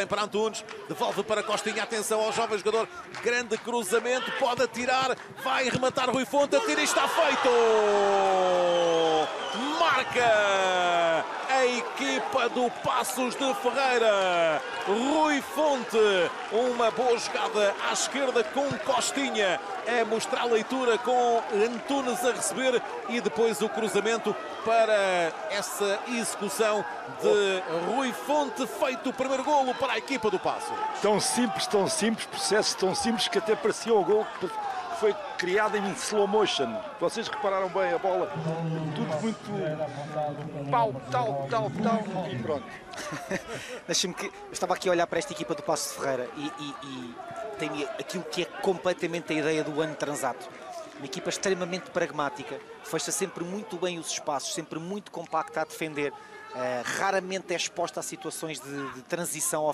Vem para Antunes, devolve para Costinha, atenção ao jovem jogador, grande cruzamento, pode atirar, vai rematar Rui Fonte, atira e está feito! Marca a equipa do Paços de Ferreira, Rui Fonte, uma boa jogada à esquerda com Costinha, a mostrar a leitura com Antunes a receber e depois o cruzamento para essa execução de Rui Fonte, feito o primeiro golo para a equipa do Paços. Tão simples, processo tão simples que até parecia o gol que foi criado em slow motion. Vocês repararam bem a bola, tudo muito pau, tal e pronto. Deixa-me que eu estava aqui a olhar para esta equipa do Paços de Ferreira e tem aquilo que é completamente a ideia do ano transato. Uma equipa extremamente pragmática, fecha sempre muito bem os espaços, sempre muito compacta a defender, raramente é exposta a situações de transição ofensiva.